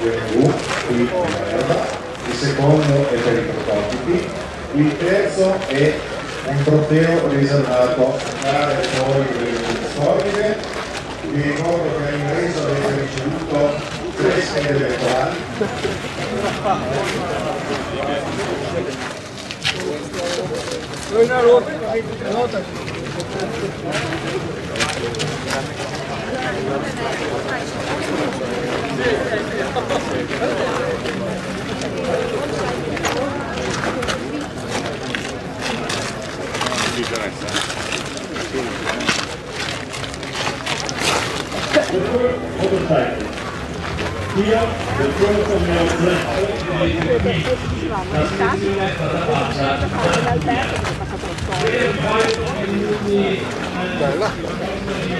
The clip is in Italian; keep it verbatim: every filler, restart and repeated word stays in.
V F U, qui merda, il secondo è per i prototipi, il terzo è un trofeo riservato alle fuori delle storie. Vi ricordo che all'ingresso avete ricevuto tre schede elettorali. Io,